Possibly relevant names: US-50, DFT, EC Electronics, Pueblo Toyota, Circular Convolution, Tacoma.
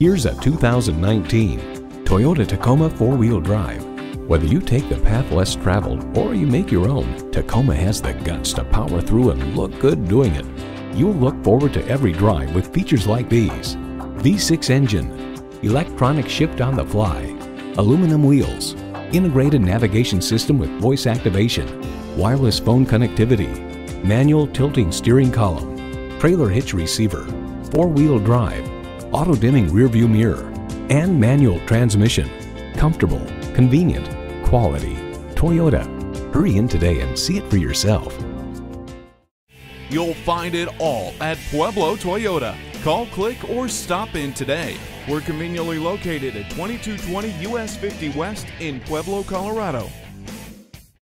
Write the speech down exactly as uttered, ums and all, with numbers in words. Here's a two thousand nineteen Toyota Tacoma four-wheel drive. Whether you take the path less traveled or you make your own, Tacoma has the guts to power through and look good doing it. You'll look forward to every drive with features like these: V six engine, electronic shift on the fly, aluminum wheels, integrated navigation system with voice activation, wireless phone connectivity, manual tilting steering column, trailer hitch receiver, four-wheel drive, auto-dimming rearview mirror, and manual transmission. Comfortable, convenient, quality. Toyota. Hurry in today and see it for yourself. You'll find it all at Pueblo Toyota. Call, click, or stop in today. We're conveniently located at twenty-two twenty U S fifty West in Pueblo, Colorado.